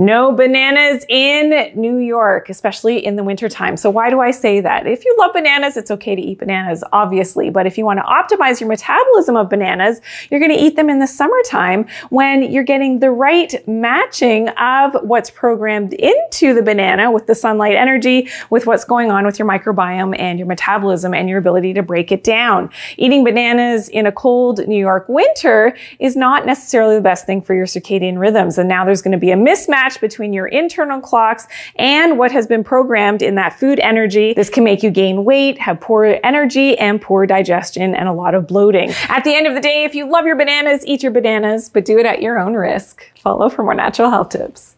No bananas in New York, especially in the wintertime. So why do I say that? If you love bananas, it's okay to eat bananas, obviously. But if you want to optimize your metabolism of bananas, you're going to eat them in the summertime when you're getting the right matching of what's programmed into the banana with the sunlight energy, with what's going on with your microbiome and your metabolism and your ability to break it down. Eating bananas in a cold New York winter is not necessarily the best thing for your circadian rhythms. And now there's going to be a mismatch between your internal clocks and what has been programmed in that food energy. This can make you gain weight, have poor energy and poor digestion and a lot of bloating. At the end of the day, if you love your bananas, eat your bananas, but do it at your own risk. Follow for more natural health tips.